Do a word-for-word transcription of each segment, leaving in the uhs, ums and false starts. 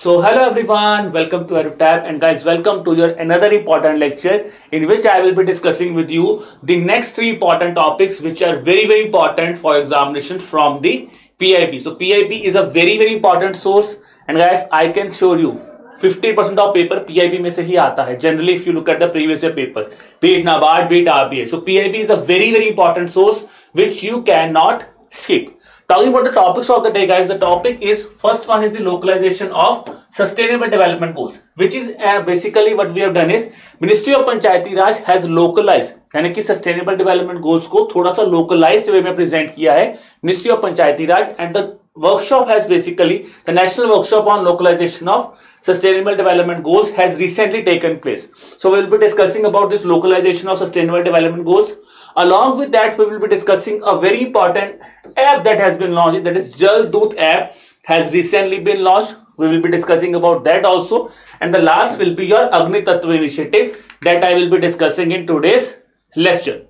So hello everyone, welcome to EduTap and guys welcome to your another important lecture in which I will be discussing with you the next three important topics which are very very important for examination from the P I B. So P I B is a very very important source and guys I can show you fifty percent of paper P I B में से ही आता है generally if you look at the previous year papers, be it NABARD, be it R B I. So P I B is a very very important source which you cannot skip. Talking about the topics of the day guys, the topic is first one is the localization of sustainable development goals which is uh, basically what we have done is Ministry of Panchayati Raj has localized यानी कि sustainable development goals को थोड़ा सा localized way में present किया है Ministry of Panchayati Raj and the workshop has basically the national workshop on localization of sustainable development goals has recently taken place. So we will be discussing about this localization of sustainable development goals. Along with that we will be discussing a very important app that has been launched, that is Jaldoot app has recently been launched. We will be discussing about that also and the last will be your Agni Tattva initiative that I will be discussing in today's lecture.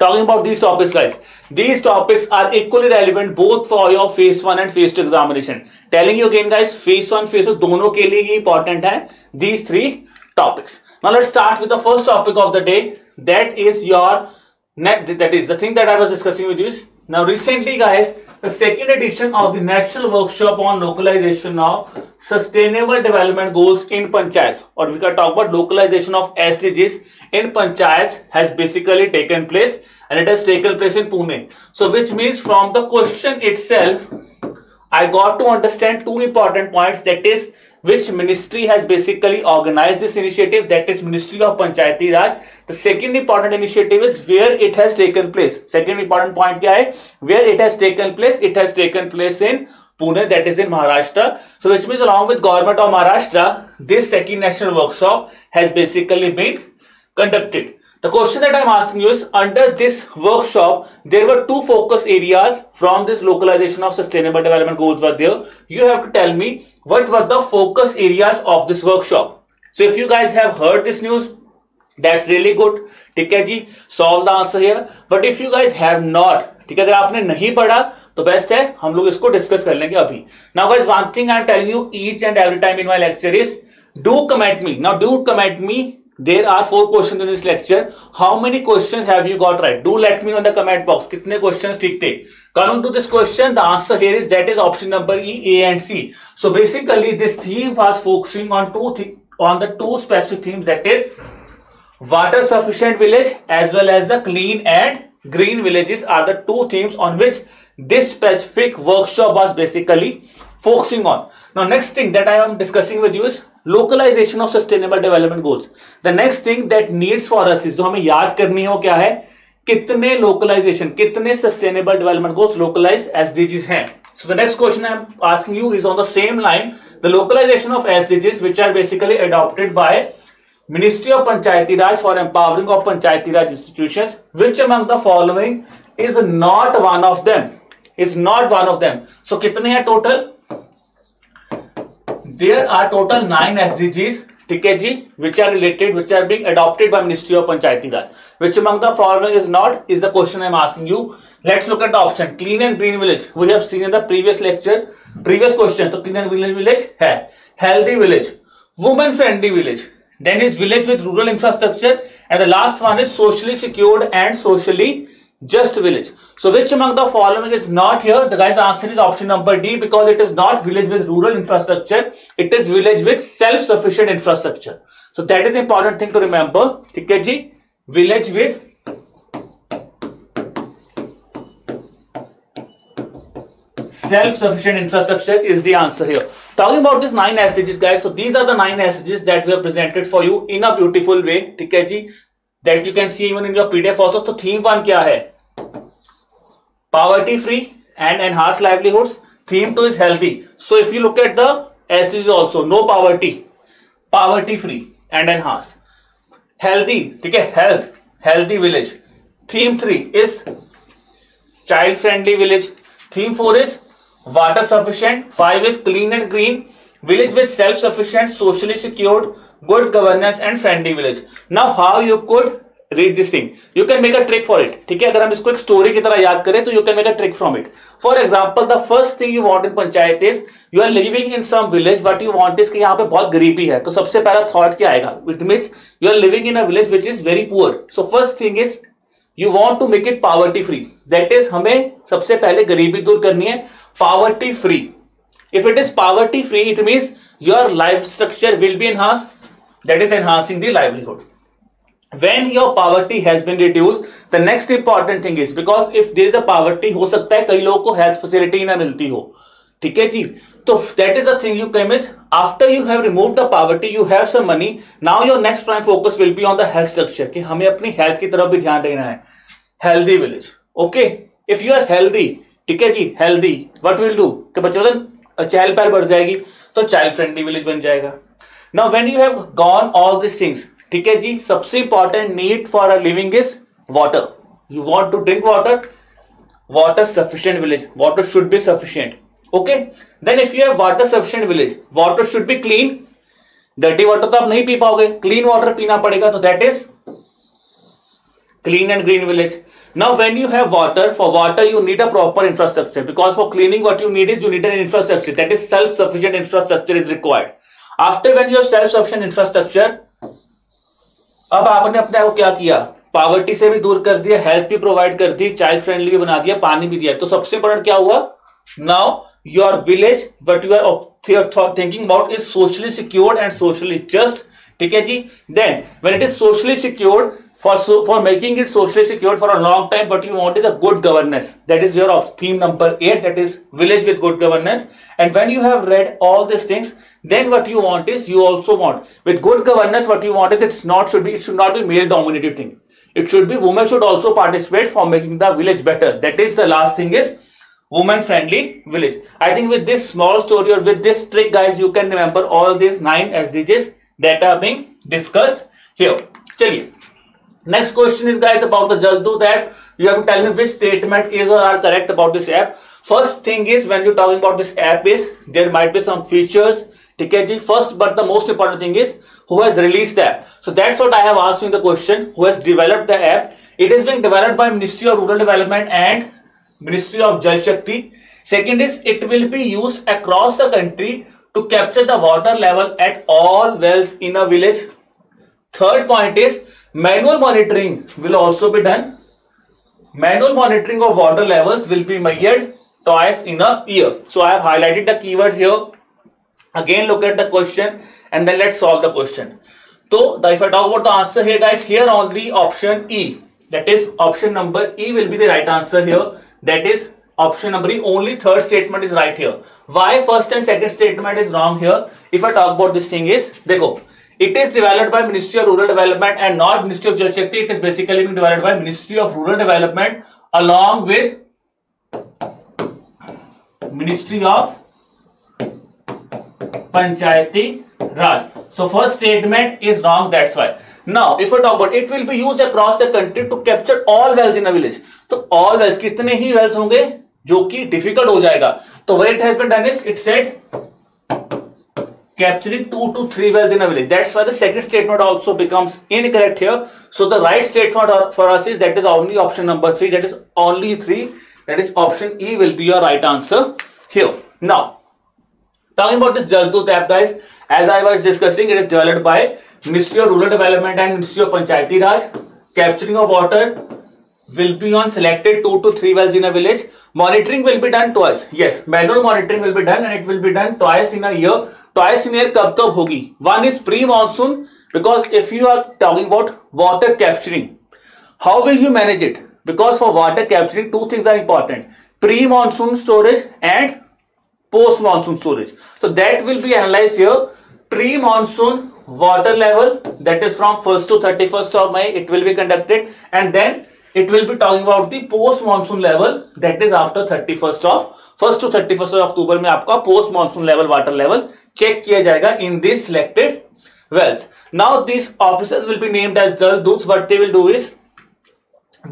Talking about these topics guys, these topics are equally relevant both for your phase one and phase two examination. Telling you again guys, phase one phase two दोनों के लिए ही important है these three topics. Now let's start with the first topic of the day, that is your that is the thing that I was discussing with you. Now recently guys, the second edition of the national workshop on localization of sustainable development goals in panchayats or we can talk about localization of S D Gs in panchayats has basically taken place and it has taken place in Pune. So which means from the question itself I got to understand two important points, that is which ministry has basically organized this initiative, that is Ministry of Panchayati Raj. The second important initiative is where it has taken place. Second important point क्या है, where it has taken place, it has taken place in Pune, that is in Maharashtra. So which means along with government of Maharashtra, this second national workshop has basically been conducted. The question that I am asking you is, under this workshop there were two focus areas from this localization of sustainable development goals were there. You have to tell me what were the focus areas of this workshop. So if you guys have heard this news, that's really good. ठीक है जी, solve the answer here. But if you guys have not, ठीक है, अगर आपने नहीं पढ़ा तो best है हम लोग इसको डिस्कस कर लेंगे अभी. Now guys, one thing I am telling you each and every time in my lecture is do come at me. Now do come at me. There are four questions in this lecture. How many questions have you got right? Do let me know in the comment box. कितने questions ठीक थे? Coming to this question, the answer here is that is option number E, A and C. So basically, this theme was focusing on two th on the two specific themes, that is water sufficient village as well as the clean and green villages are the two themes on which this specific workshop was basically focusing on. Now, next thing that I am discussing with you is localization of sustainable development goals. The next thing that needs for us is जो हमें याद करनी हो क्या है, कितने localization, कितने sustainable development goals localized S D Gs हैं. So the next question I am asking you is on the same line, the localization of S D Gs which are basically adopted by Ministry of Panchayati Raj for empowering of Panchayati Raj institutions, which among the following is not one of them, is not one of them. So कितने हैं total? There are total nine S D Gs, ठीक है जी, which are related, which are being adopted by Ministry of Panchayati Raj. Which among the following is not is the question I am asking you. Let's look at the option. Clean and green village. We have seen in the previous lecture, previous question. तो clean and green village है. Healthy village, woman friendly village. Then is village with rural infrastructure, and the last one is socially secured and socially just village. So which among the following is not here? The guys answer is option number D, because it is not village with rural infrastructure, it is village with self sufficient infrastructure. So that is important thing to remember. ठीक है जी, village with self sufficient infrastructure is the answer here. Talking about these nine S D Gs guys, so these are the nine S D Gs that we have presented for you in a beautiful way. ठीक है जी, that you can see even in your P D F also. तो theme one क्या है, poverty free and enhanced livelihoods. Theme two is healthy. So if you look at the S D Gs also, no poverty, poverty free and enhanced, healthy, ठीक है, health, healthy village. Theme three is child friendly village. Theme four is water sufficient. Five is clean and green village with self sufficient, socially secured, good governance and friendly village. Now how you could read this thing, you can make a trick for it. ठीक है, अगर हम इसको एक story की तरह याद करें तो you can make a trick from it. For example, the first thing you want in panchayat is you are living in some village, what you want is कि यहाँ पे बहुत गरीबी है, तो सबसे पहला thought क्या आएगा? It means you are living in a village which is very poor. So first thing is you want to make it poverty free. That is, हमें सबसे पहले गरीबी दूर करनी है, poverty free. If it is poverty free, it means your life structure will be enhanced. That is enhancing the livelihood. When your poverty has been reduced, the next important thing is, because if there is a poverty, हो सकता है कई लोगों को health facility ना मिलती हो, ठीक है जी. तो that is the thing you can miss. After you have removed the poverty, you have some money. Now your next prime focus will be on the health structure, कि हमें अपनी health की तरफ भी ध्यान देना है. Healthy village, okay? If you are healthy, ठीक है जी, healthy, what will do? कि बच्चों की चहल पहल बढ़ जाएगी, तो child friendly village बन जाएगा. Now when you have gone all these things, ठीक है जी, सबसे important need for a living is water. You want to drink water, water sufficient village, water should be sufficient. Okay, then if you have water sufficient village, water should be clean. Dirty water तो आप नहीं P पाओगे, clean water पीना पड़ेगा, तो that is clean and green village. Now when you have water, for water you need a proper infrastructure, because for cleaning what you need is you need an infrastructure, that is self sufficient infrastructure is required. After when you have self sufficient infrastructure, अब आपने अपने आप को क्या किया? Poverty से भी दूर कर दिया, हेल्थ भी प्रोवाइड कर दी, चाइल्ड फ्रेंडली भी बना दिया, पानी भी दिया. तो सबसे इंपॉर्टेंट क्या हुआ? Now your village what you are thinking about is socially secured and socially just. ठीक है जी, then when it is socially secured, for for making it socially secured for a long time, but you want is a good governance. That is your theme number eight, that is village with good governance. And when you have read all this things, then what you want is, you also want with good governance, what you want is, it's not should be it should not be male dominated thing, it should be women should also participate for making the village better. That is the last thing is woman friendly village. I think with this small story or with this trick, guys, you can remember all these nine S D Gs that are being discussed here. Chaliye, next question is, guys, about the Jaldoot app. You have to tell me which statement is or are correct about this app. First thing is, when you're talking about this app is, there might be some features, ठीक है जी, first but the most important thing is who has released the app. So that's what I have asked you the question, who has developed the app. It is being developed by ministry of rural development and ministry of Jal Shakti. Second is, it will be used across the country to capture the water level at all wells in a village. Third point is, manual monitoring will also be done. Manual monitoring of water levels will be measured twice in a year. So I have highlighted the keywords here. Again, look at the question and then let's solve the question. So, if I talk about the answer here, guys, here only option E. That is option number E will be the right answer here. That is option number E. Only third statement is right here. Why first and second statement is wrong here? If I talk about this thing is, देखो, it is developed by Ministry of Rural Development and not Ministry of Jal Shakti. It is basically being developed by Ministry of Rural Development along with Ministry of Panchayati Raj. So first statement is wrong, that's why. Now if I talk about it will be used across the country to capture all wells in a village. तो all wells, कितने ही wells होंगे जो कि difficult हो जाएगा. तो what it has been done is, it said capturing two to three wells in a village. That's why the second statement also becomes incorrect here. So the right statement for us is, that is only option number three. That is only three. That is option E will be your right answer here. Now, talking about this Jaldoot app, guys, as I was discussing, it is developed by Ministry of Rural Development and Ministry of Panchayati Raj. Capturing of water will be on selected two to three wells in a village. Monitoring will be done twice. Yes, manual monitoring will be done, and it will be done twice in a year. Twice in a year, कब तब होगी? One is pre-monsoon, because if you are talking about water capturing, how will you manage it? Because for water capturing, two things are important: pre-monsoon storage and post monsoon storage. So that will be analyzed here. Pre monsoon water level, that is from first to thirty-first of May it will be conducted, and then it will be talking about the post monsoon level, that is after thirty-first of first to thirty-first of October में आपका post monsoon level water level check किया जाएगा in these selected wells. Now these officers will be named as Jaldoot. What they will do is,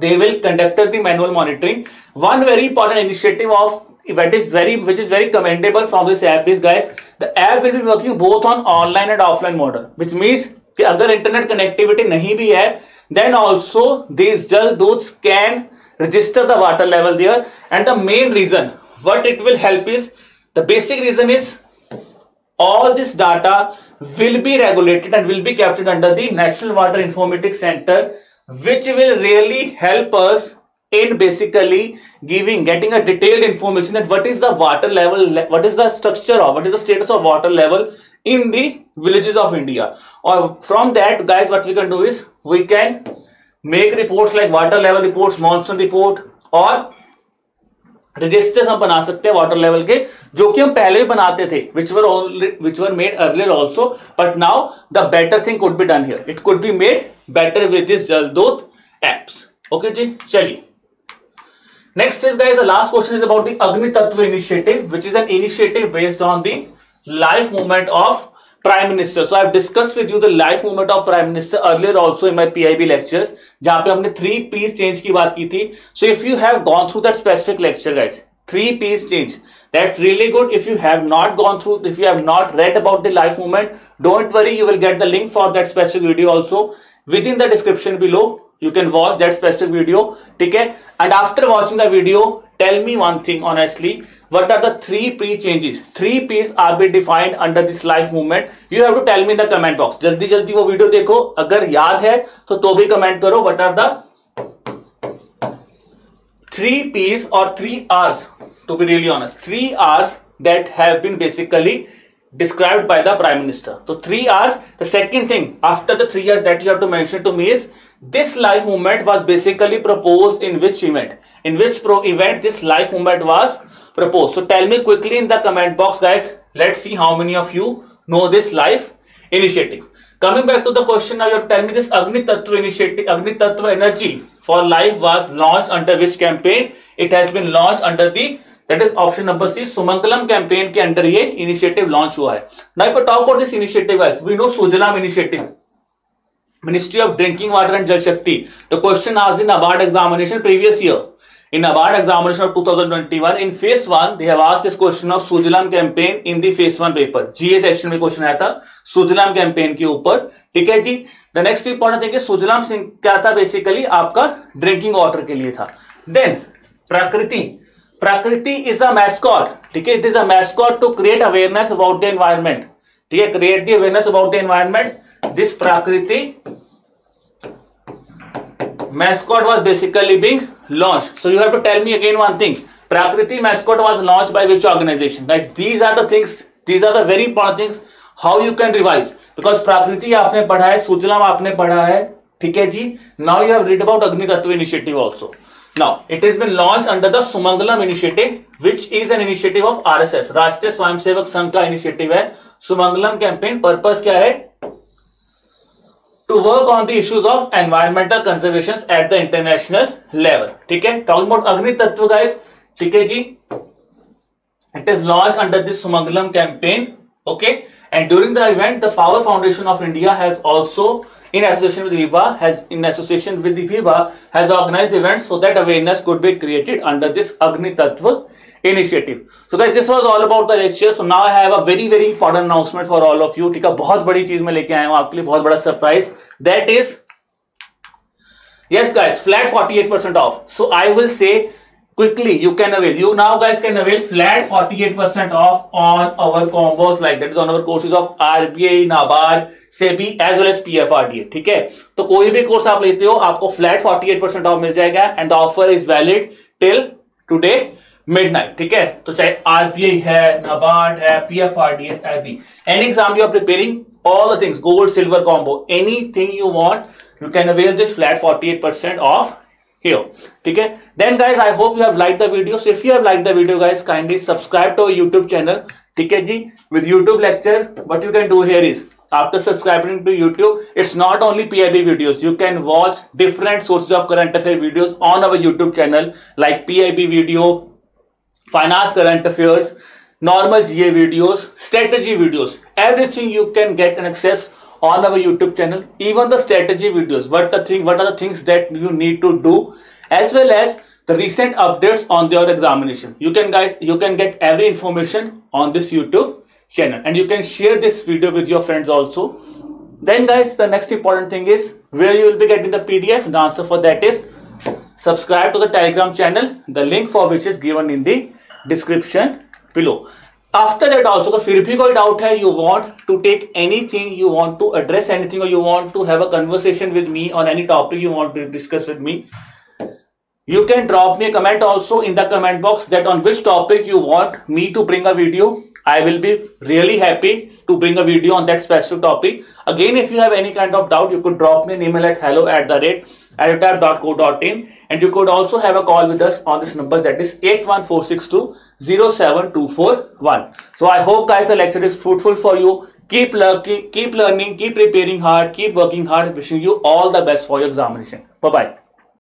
they will conduct the manual monitoring. One very important initiative of That is very, which is very commendable from this app is, guys, the app will be working both on online and offline model, which means कि अगर internet connectivity नहीं भी है, then also these Jaldoot can register the water level there. And the main reason what it will help is, the basic reason is all this data will be regulated and will be captured under the National Water Informatics Center, which will really help us in basically giving, getting a detailed information that what is the water level, what is the structure of, what is the status of water level in the villages of India. Or from that, guys, what we can do is we can make reports like water level reports, monsoon report, or registers हम बना सकते हैं water level के, जो कि हम पहले भी बनाते थे, which were which were made earlier also, but now the better thing could be done here. It could be made better with this Jaldoot apps. Okay जी, चलिए next is guys, the last question is about the Agni Tattva initiative, which is an initiative based on the life movement of Prime Minister. So I have discussed with you the life movement of Prime Minister earlier also in my P I B lectures, जहाँ पे हमने three P's change की बात की थी. So if you have gone through that specific lecture, guys, three P's change, that's really good. If you have not gone through, if you have not read about the life movement, don't worry, you will get the link for that specific video also within the description below. You can watch that specific video, ठीक है. And after watching the video, tell me one thing honestly, what are the three P changes? Three P's are be defined under this life movement. You have to tell me in the comment box. जल्दी जल्दी वो video देखो, अगर याद है तो तो भी कमेंट करो. What are the three P's or three R's? To be really honest, three R's that have been basically described by the Prime Minister. तो three R's. The second thing after the three R's that you have to mention to me is, this life movement was basically proposed in which event? In which pro event this life movement was proposed? So tell me quickly in the comment box, guys. Let's see how many of you know this life initiative. Coming back to the question now, you have to tell me this Agni Tattva initiative, Agni Tattva energy for life was launched under which campaign? It has been launched under the, that is option number C, Sumangalam campaign के अंदर ये initiative launch हुआ है. Now if I talk about this initiative, guys, we know Sujalam initiative, Ministry of Drinking Water and Jal Shakti. The question asked in NABARD examination previous year, in NABARD examination of twenty twenty-one, in phase one they have asked this question of Sujalam campaign in the phase one paper. G A section में question आया था Sujalam campaign के ऊपर, ठीक है जी. The next important thing is Sujalam Singh क्या था basically आपका drinking water के लिए था. Then Prakriti, Prakriti is a mascot, ठीक है. It is a mascot to create awareness about the environment, ठीक है. Create the awareness about the environment. This Prakriti mascot was basically being launched. So you have to tell me again one thing. Prakriti mascot was launched by which organization? Guys, these are the things, these are the very important things how you can revise, because Prakriti आपने पढ़ा है, Sujalam आपने पढ़ा है, ठीक है जी. Now you have read about Agni Tattva initiative also. Now it has been launched under the Sumangalam initiative, which is an initiative of R S S, Rashtriya Swayam Sevak Sangh का initiative है. Sumangalam campaign purpose क्या है? To work on the issues of environmental conservations at the international level, ठीक है. Talking about Agni Tattva, guys, ठीक है जी. It is launched under this Sumangalam campaign, okay. And during the event, the Power Foundation of India has also, in association with Viva, has in association with the Viva has organized events so that awareness could be created under this Agni Tattva initiative. So guys, this was all about the lecture. So now I have a very very important announcement for all of you. ठीक है, बहुत बड़ी चीज मैं लेके आया हूँ आपके लिए, बहुत बड़ा surprise. That is, yes guys, flat forty-eight percent off. So I will say quickly, you can avail, you now guys can avail flat forty-eight percent off on our combos like that is on our courses of R B I, NABARD, SEBI as well as P F R D A. ठीक है, तो कोई भी course आप लेते हो आपको flat forty-eight percent off मिल जाएगा, and the offer is valid till today midnight, ठीक है. तो चाहे R B I है, NABARD है, P F R D A है, any exam you are preparing, all the things, gold, silver combo, anything you want, you can avail this flat forty-eight percent off here, ठीक है. Then guys, I hope you have liked the video. So if you have liked the video, guys, kindly subscribe to our YouTube channel, ठीक है जी. With YouTube lecture, what you can do here is, after subscribing to YouTube, it's not only P I B videos. You can watch different sources of current affair videos on our YouTube channel, like P I B video, finance current affairs, normal G A videos, strategy videos, everything you can get and access on our YouTube channel, even the strategy videos, what the thing, what are the things that you need to do, as well as the recent updates on your examination. You can guys, you can get every information on this YouTube channel, and you can share this video with your friends also. Then guys, the next important thing is where you will be getting the P D F. The answer for that is subscribe to the Telegram channel, the link for which is given in the description below. After that also, if you have any doubt, you want to take anything, you want to address anything, or you want to have a conversation with me on any topic you want to discuss with me, you can drop me a comment also in the comment box that on which topic you want me to bring a video. I will be really happy to bring a video on that specific topic. Again, if you have any kind of doubt, you could drop me an email at hello at the rate edutap dot co dot in, and you could also have a call with us on this number, that is eight one four six two zero seven two four one. So I hope guys the lecture is fruitful for you. Keep, keep learning, keep preparing hard, keep working hard. Wishing you all the best for your examination. Bye-bye.